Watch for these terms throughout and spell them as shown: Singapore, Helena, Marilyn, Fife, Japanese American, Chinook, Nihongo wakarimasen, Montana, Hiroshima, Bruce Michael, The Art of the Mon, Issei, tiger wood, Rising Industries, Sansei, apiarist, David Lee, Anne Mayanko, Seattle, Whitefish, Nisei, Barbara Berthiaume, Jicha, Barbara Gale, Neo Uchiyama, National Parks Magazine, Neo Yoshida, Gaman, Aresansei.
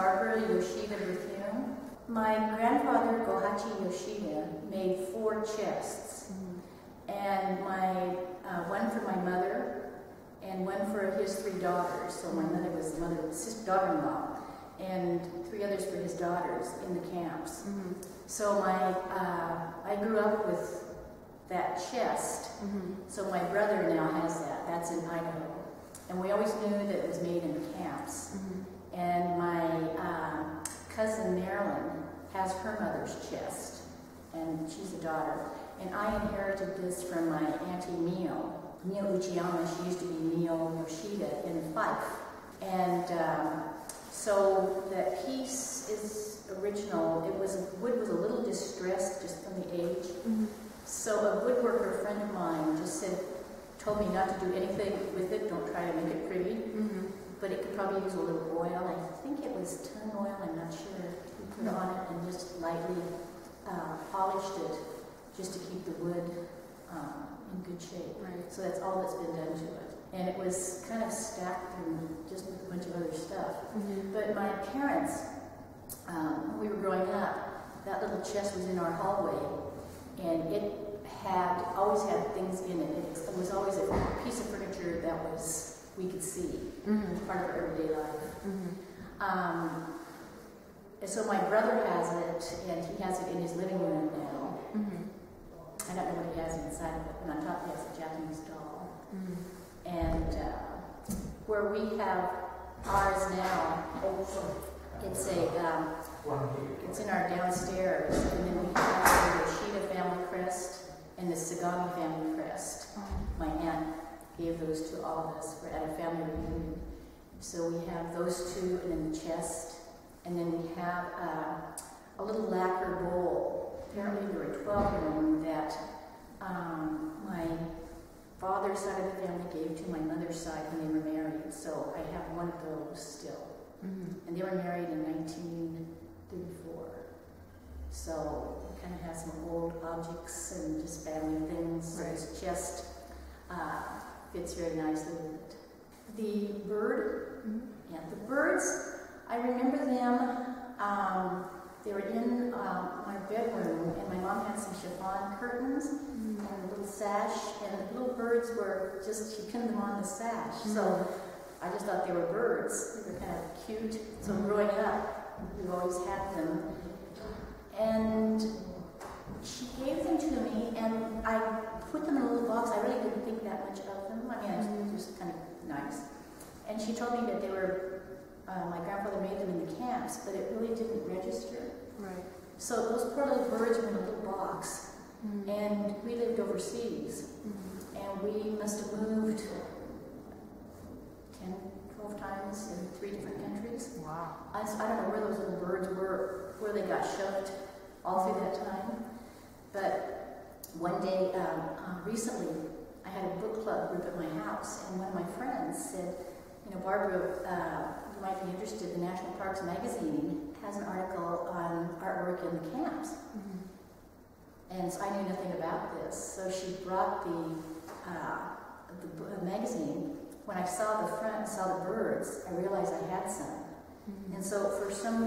Barbara Yoshida Berthiaume. My grandfather, Gohachi Yoshida, made 4 chests. Mm-hmm. And one for my mother and one for his 3 daughters. So my mother was the mother of his daughter-in-law and 3 others for his daughters in the camps. Mm-hmm. So I grew up with that chest. Mm-hmm. So my brother now has that. That's in Idaho. And we always knew that it was made in the camps. Mm-hmm. And my cousin Marilyn has her mother's chest, and she's a daughter. And I inherited this from my auntie Neo Uchiyama. She used to be Neo Yoshida in Fife. And so that piece is original. It was wood was a little distressed just from the age. Mm-hmm. So a woodworker friend of mine just told me not to do anything with it. Don't try to make it pretty. Mm-hmm. But it could probably use a little oil. I think it was tung oil. I'm not sure. We put it on it and just lightly polished it just to keep the wood in good shape. Right. So that's all that's been done to it. And it was kind of stacked and just with a bunch of other stuff. Mm-hmm. But my parents, when we were growing up, that little chest was in our hallway, and it had always had things in it. It was always a piece of furniture that we could see, mm-hmm. part of our everyday life. Mm-hmm. So my brother has it, and he has it in his living room now. Mm-hmm. I don't know what he has inside of it, but on top he has a Japanese doll. Mm-hmm. And where we have ours now, it's in our downstairs, and then we have the Yoshida family crest and the Sagami family crest. My aunt gave those to all of us. We're at a family reunion. So we have those 2 and then the chest, and then we have a little lacquer bowl. Apparently we were 12-year-old that my father's side of the family gave to my mother's side when they were married, so I have one of those still. Mm-hmm. And they were married in 1934. So it kind of has some old objects and just family things. Right. So it's just fits very nicely with it. The bird, mm-hmm. yeah, the birds, I remember them. They were in my bedroom, and my mom had some chiffon curtains mm-hmm. and a little sash, and the little birds were just, she pinned them on the sash. Mm-hmm. So I just thought they were birds. They were kind of cute. So mm-hmm. growing up, we always had them. And she gave them to me, and I put them in a little box. I really didn't think that much of them. I mean, mm-hmm. it was just kind of nice. And she told me that they were my grandfather made them in the camps, but it really didn't register. Right. So those poor little birds were in a little box, mm-hmm. and we lived overseas, mm-hmm. and we must have moved 10, 12 times in 3 different countries. Wow. I don't know where those little birds were, where they got shoved all through that time. But one day, recently, I had a book club group at my house, and one of my friends said, you know, Barbara, you might be interested, the National Parks Magazine has an article on artwork in the camps. Mm-hmm. And so I knew nothing about this. So she brought the magazine. When I saw the front and saw the birds, I realized I had some. Mm-hmm. And so for some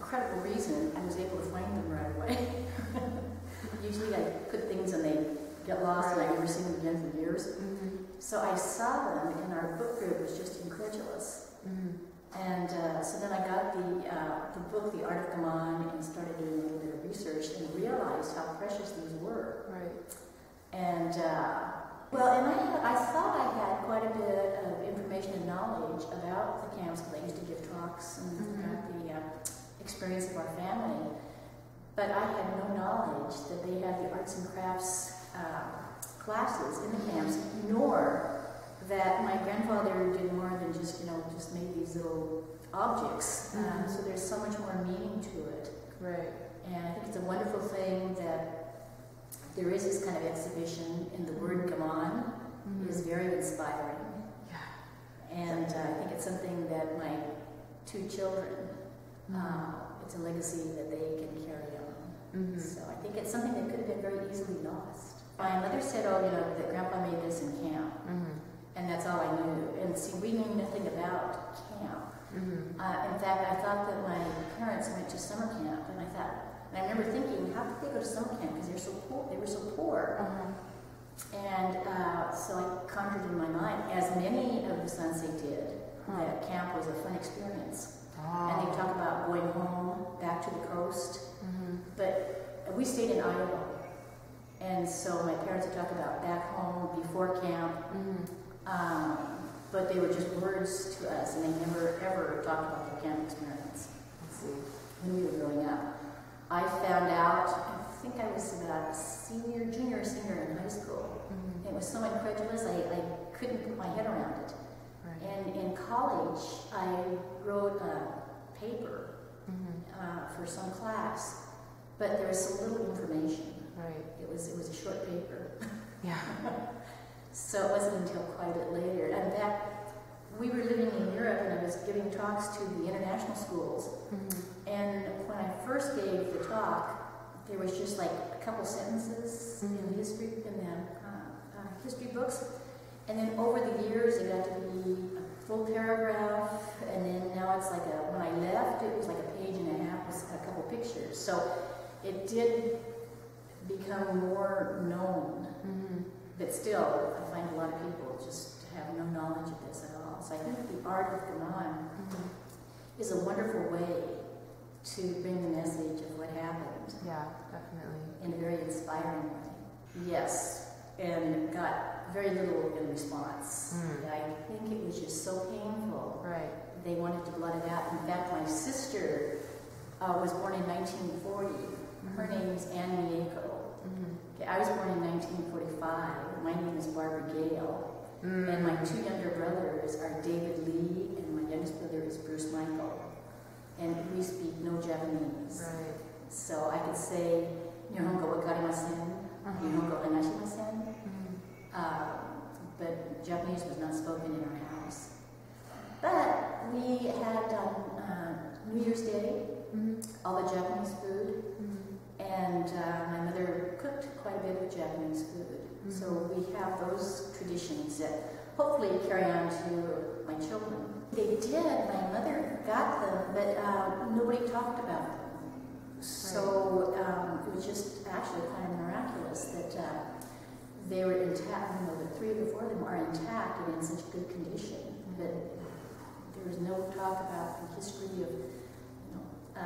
incredible reason, I was able to find them right away. Usually I put things and they get lost and I never see them again for years. Mm-hmm. So I saw them, and our book group was just incredulous. Mm-hmm. And so then I got the book, The Art of the Mon, and started doing a little bit of research and realized how precious these were. Right. And I thought I had quite a bit of information and knowledge about the camps because I used to give talks and mm-hmm. the experience of our family, but I had no knowledge that they had the arts and crafts classes in the camps, nor that my grandfather did more than just, you know, just made these little objects. Mm-hmm. So there's so much more meaning to it. Right. And I think it's a wonderful thing that there is this kind of exhibition, and the word Gaman mm-hmm. is very inspiring. Yeah. And I think it's something that my 2 children, mm-hmm. It's a legacy that they can carry on. Mm-hmm. So I think it's something that could have been very easily lost. My mother said, oh, you know, that Grandpa made this in camp. Mm-hmm. And that's all I knew. And see, we knew nothing about camp. Mm-hmm. In fact, I thought that my parents went to summer camp, and I thought, and I remember thinking, how could they go to summer camp because they're so poor? They were so poor. Uh-huh. And so I conjured in my mind, as many of the Sansei did, that camp was a fun experience. Oh. And they talk about going home, back to the coast. Mm-hmm. But we stayed in Idaho. And so my parents would talk about back home, before camp. Mm-hmm. But they were just words to us, and they never ever talked about the camp experience. Let's see. When we were growing up, I found out, I think I was about senior, junior or senior in high school. Mm-hmm. It was so incredulous, I couldn't put my head around it. Right. And in college, I wrote a paper for some class, but there was so little information. Right. It was a short paper. Yeah. So it wasn't until quite a bit later. And that we were living in Europe, and I was giving talks to the international schools. Mm-hmm. And when I first gave the talk, there was just like a couple sentences in the history history books, and then over the years it got to be a full paragraph, and then now it's like when I left it was like a page and a half with a couple pictures. So it did become more known, but still I find a lot of people just have no knowledge of this at all. So I think the art of Gaman is a wonderful way to bring the message of what happened. Yeah, definitely. In a very inspiring way. Yes, and got very little in response. Mm. I think it was just so painful. Right. They wanted to blot it out. In fact, my sister was born in 1940. Mm-hmm. Her name is Anne Mayanko. Mm-hmm. I was born in 1945. My name is Barbara Gale. Mm-hmm. And my two younger brothers are David Lee, and my youngest brother is Bruce Michael. And we speak no Japanese. Right. So I could say Nihongo wakarimasen, Nihongo o hanasemasen, but Japanese was not spoken in our house. But we had New Year's Day, all the Japanese food, and my mother cooked quite a bit of Japanese food. So we have those traditions that hopefully carry on to my children. They did. My mother got them, but nobody talked about them. Right. So it was just actually kind of miraculous that they were intact. You know, the three or four of them are intact and in such good condition. But there was no talk about the history of, you know,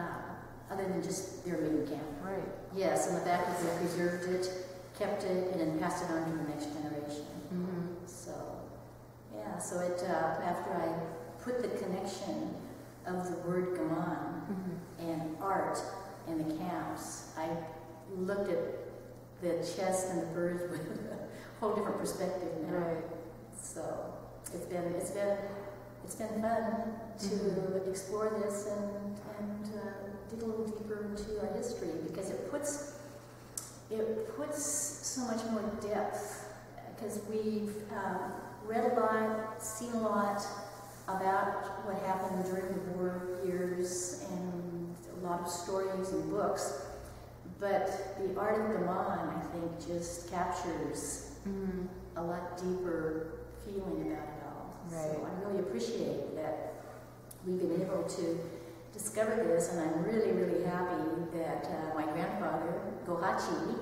other than just their main camp. Right. Yes, and the fact that they preserved it, kept it, and then passed it on to the next generation. Mm-hmm. So, yeah. So it after I put the connection of the word Gaman and art and the camps, I looked at the chest and the birds with a whole different perspective now. Right. So it's been fun to explore this and dig a little deeper into our history, because it puts so much more depth, because we've read a lot, seen a lot about what happened during the war years, and a lot of stories and books. But the art of Gaman, I think, just captures a lot deeper feeling about it all. Right. So I really appreciate that we've been able to discover this, and I'm really, really happy that my grandfather, Gohachi,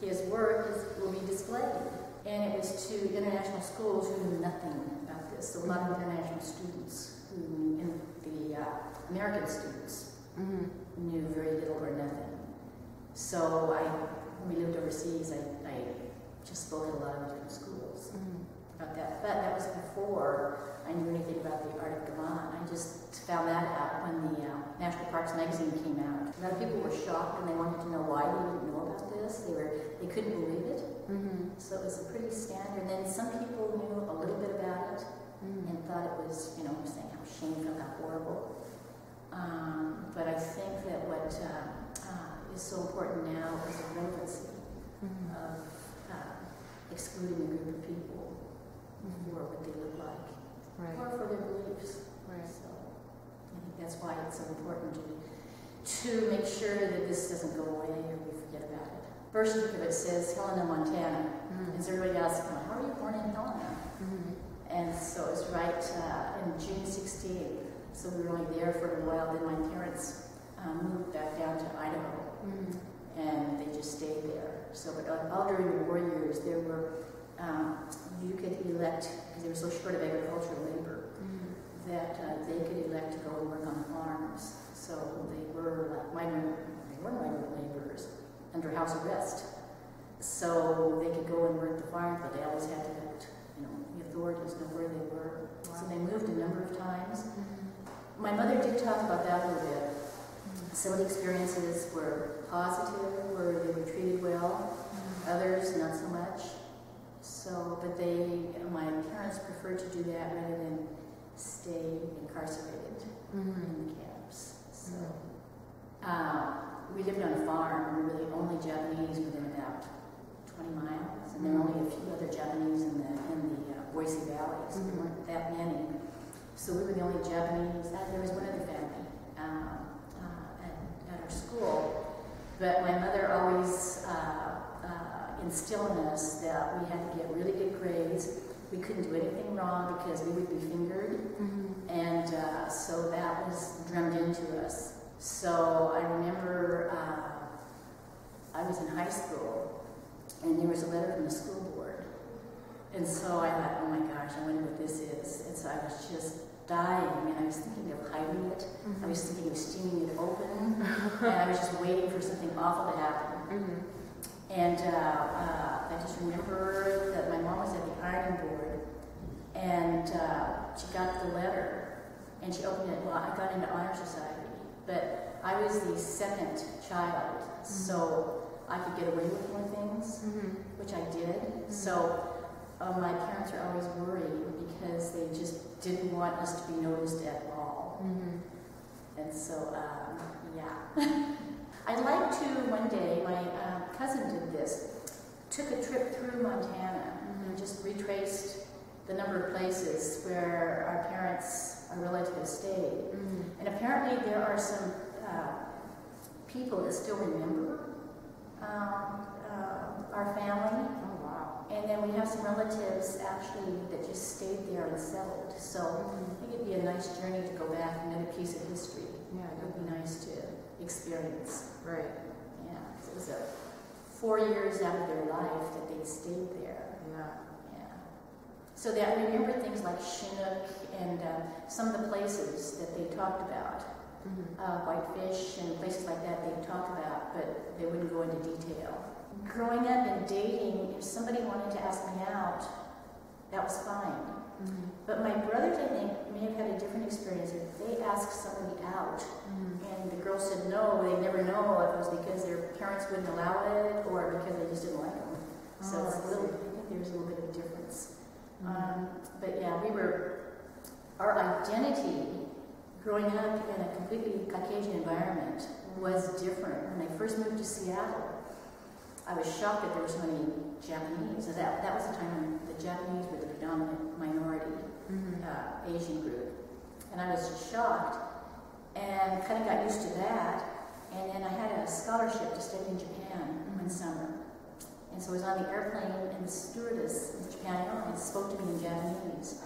his work will be displayed. And it was to international schools who knew nothing. So a lot of international students and the American students knew very little or nothing. So when we lived overseas, I just spoke at a lot of different schools about that. But that was before I knew anything about the art of Gaman. I just found that out when the National Parks Magazine came out. A lot of people were shocked, and they wanted to know why they didn't know about this. They couldn't believe it. So it was a pretty standard. And then some people knew a little bit about it. And thought it was, you know, saying how shameful, how horrible. But I think that what is so important now is the relevancy of excluding a group of people for what they look like, right, or for their beliefs. Right. So I think that's why it's so important to make sure that this doesn't go away or we forget about it. First book of it says Helena, Montana, and everybody else is going, "How are you born in Helena?" And so it was right in June 16th, So we were only there for a while. Then my parents moved back down to Idaho, and they just stayed there. So, but all during the war years, there were you could elect, because they were so short of agricultural labor, that they could elect to go and work on farms. So they were like minor laborers under house arrest. So they could go and work the farm, but they always had to let the authorities know where they were. Wow. So they moved a number of times. My mother did talk about that a little bit. Some of the experiences were positive, where they were treated well. Others, not so much. So, but my parents preferred to do that rather than stay incarcerated in the camps. So, we lived on a farm. We were the only Japanese within about 20 miles, and there were only a few other Japanese in the Boise Valley, so there weren't that many. So we were the only Japanese. There was one other family at our school, but my mother always instilled in us that we had to get really good grades. We couldn't do anything wrong because we would be fingered, and so that was drummed into us. So I remember I was in high school, and there was a letter from the school board. And so I thought, oh my gosh, I wonder what this is. And so I was just dying, and I was thinking of hiding it. I was thinking of steaming it open, and I was just waiting for something awful to happen. And I just remember that my mom was at the ironing board, and she got the letter, and she opened it. Well, I got into honor society, but I was the second child, so I could get away with more things, which I did. So my parents are always worried because they just didn't want us to be noticed at all. And so, yeah. I'd like to, one day, my cousin did this, took a trip through Montana and just retraced the number of places where our parents, our relatives stayed. And apparently there are some people that still remember our family. Oh, wow. And then we have some relatives actually that just stayed there and settled. So I think it'd be a nice journey to go back and another piece of history. Yeah, it would be nice to experience. Right. Yeah, because it was 4 years out of their life that they stayed there. Yeah. So they, I remember things like Chinook and some of the places that they talked about, Whitefish and places like that they talked about, but they wouldn't go into detail. Growing up and dating, if somebody wanted to ask me out, that was fine. But my brothers, I think, may have had a different experience. If they asked somebody out and the girl said no, they never know if it was because their parents wouldn't allow it or because they just didn't like them. Oh, so it's I think there's a little bit of a difference. But yeah, our identity growing up in a completely Caucasian environment was different. When I first moved to Seattle, I was shocked that there were so many Japanese. So that was the time when the Japanese were the predominant minority Asian group. And I was just shocked and kind of got used to that. And then I had a scholarship to study in Japan one summer. And so I was on the airplane, and the stewardess in Japan spoke to me in Japanese.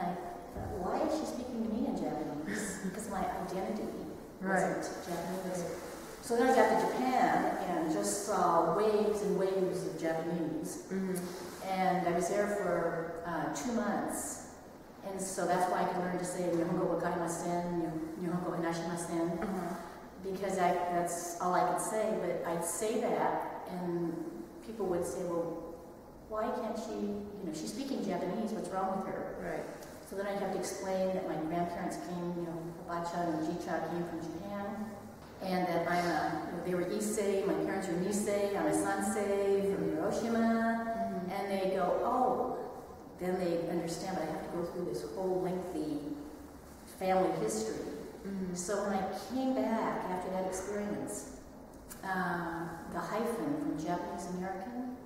And I thought, why is she speaking to me in Japanese? Because my identity wasn't Japanese. So then I got to Japan and just saw waves and waves of Japanese. And I was there for 2 months. And so that's why I could learn to say Nihongo wakarimasen, Nihongo o hanasemasen, because that's all I could say. But I'd say that, and people would say, well, why can't she, she's speaking Japanese, what's wrong with her? Right. So then I'd have to explain that my grandparents came, Hibacha and Jicha came from Japan, and that they were Issei, my parents were Nisei, Aresansei, from Hiroshima, and they go, oh, then they understand, but I have to go through this whole lengthy family history. So when I came back after that experience, the hyphen from Japanese American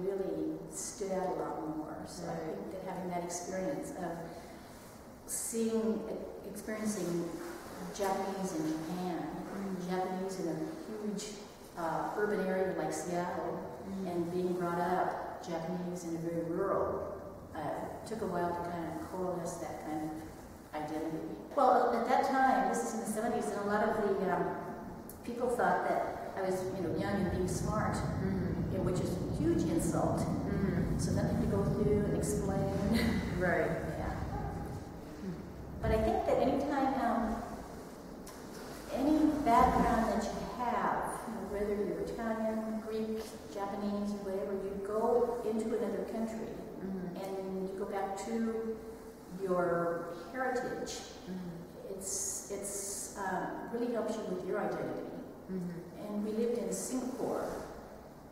really stood out a lot more. So I think that having that experience of experiencing Japanese in Japan, Japanese in a huge urban area like Seattle, and being brought up Japanese in a very rural, it took a while to kind of coalesce that kind of identity? Well, at that time, this is in the 70s, and a lot of the people thought that I was, young and being smart, mm-hmm. Which is a huge insult. Mm-hmm. So then I had to go through and explain. Right. Yeah. Mm-hmm. But I think that anytime, any background that you have, whether you're Italian, Greek, Japanese, whatever, you go into another country, mm-hmm. and you go back to your heritage. Mm-hmm. It's really helps you with your identity. Mm-hmm. And we lived in Singapore,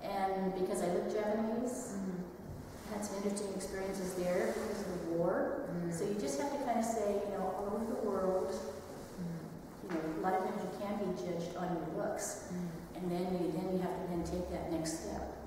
and because I lived Japanese, mm-hmm. had some interesting experiences there because of the war. Mm-hmm. So you just have to kind of say, all over the world, mm-hmm. A lot of times you can be judged on your looks, mm-hmm. and then you have to take that next step.